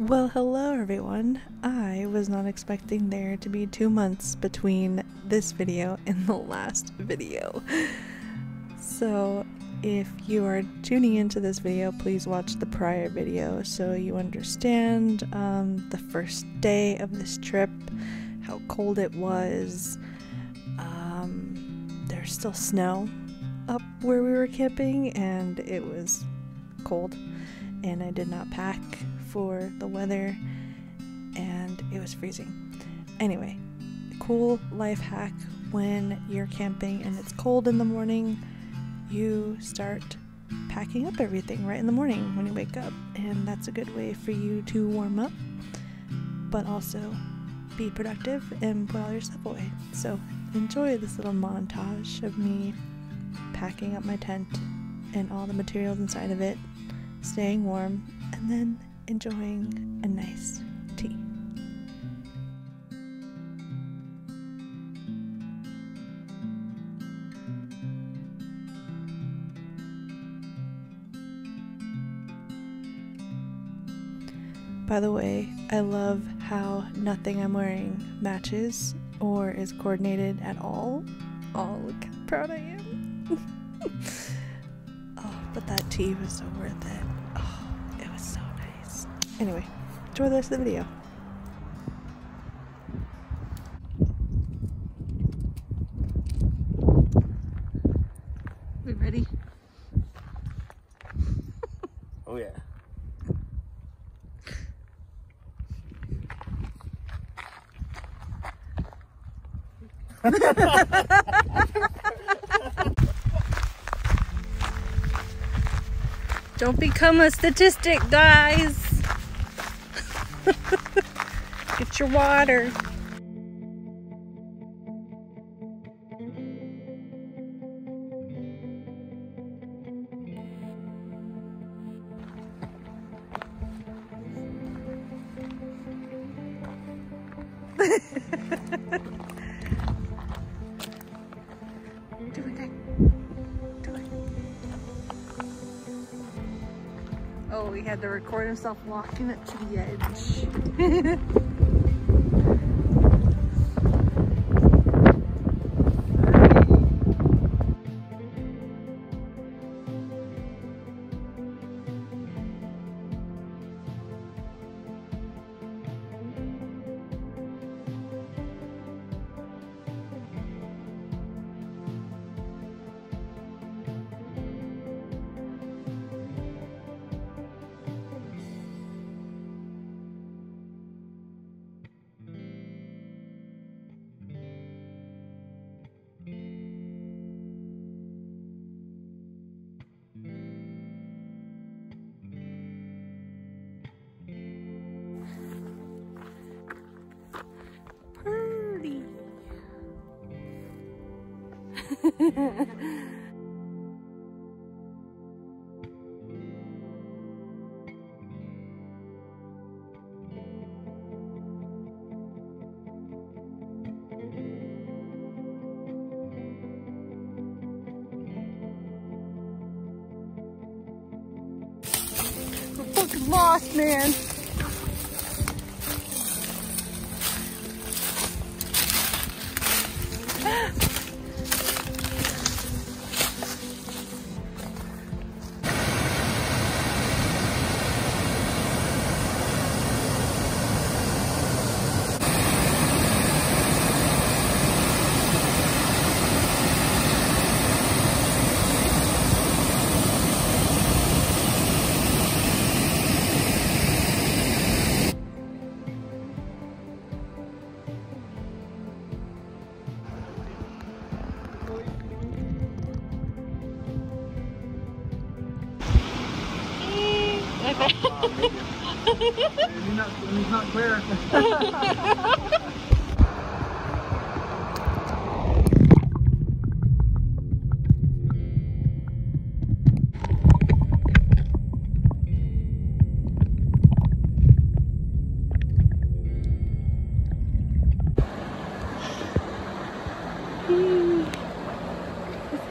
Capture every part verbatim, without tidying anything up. Well, hello everyone. I was not expecting there to be two months between this video and the last video. So if you are tuning into this video, please watch the prior video so you understand um, the first day of this trip, how cold it was. Um, there's still snow up where we were camping and it was cold and I did not pack for the weather and it was freezing. Anyway, cool life hack: when you're camping and it's cold in the morning, you start packing up everything right in the morning when you wake up, and that's a good way for you to warm up but also be productive and put all your stuff away. So enjoy this little montage of me packing up my tent and all the materials inside of it, staying warm, and then enjoying a nice tea. By the way, I love how nothing I'm wearing matches or is coordinated at all. Oh, look how proud I am. Oh, but that tea was so worth it. Anyway, enjoy the rest of the video. We ready? Oh yeah. Don't become a statistic, guys. Get your water. Do it, Nick. Do it. Oh, he had to record himself walking up to the edge. We're fucking lost, man. He's not, he's not clear. This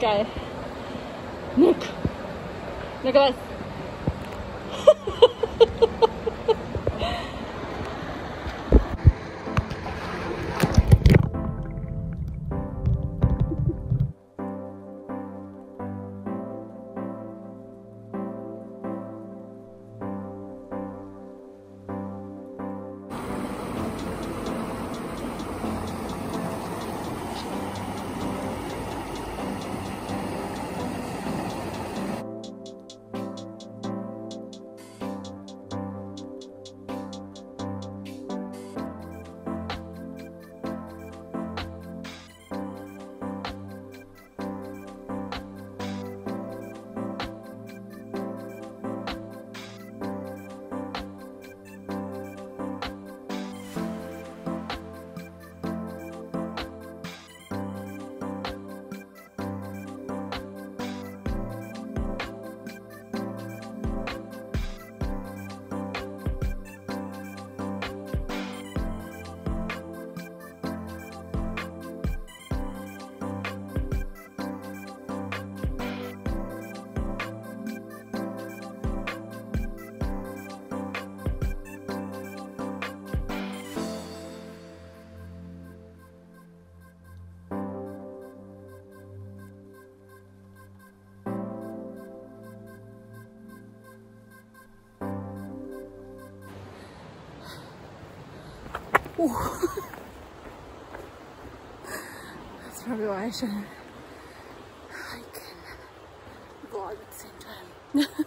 guy, Nick. Look at us. That's probably why I shouldn't hike and vlog at the same time.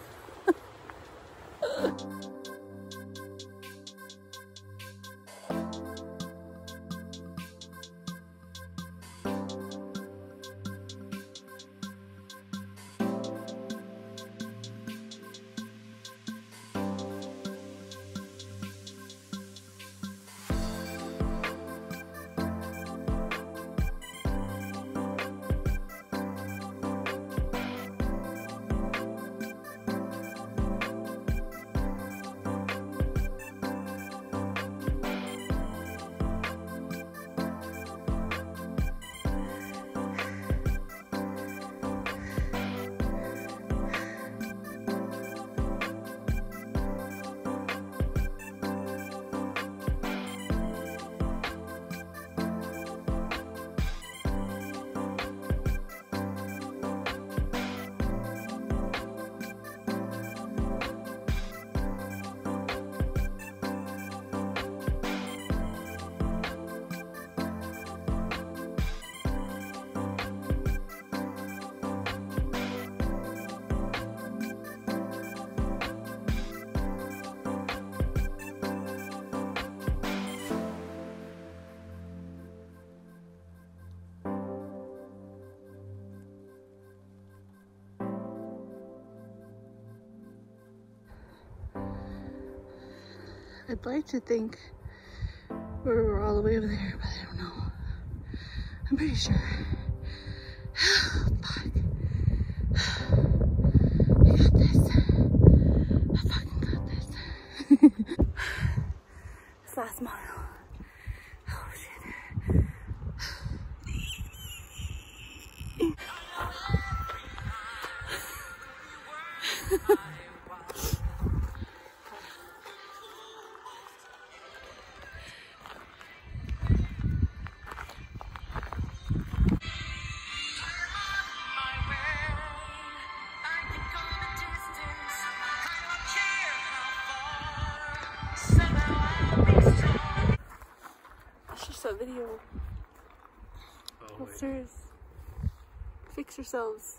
I'd like to think we were all the way over there, but I don't know. I'm pretty sure. Oh, fuck. I got this. I fucking got this. This last mile. Oh shit. Video. Oh, Let's fix ourselves.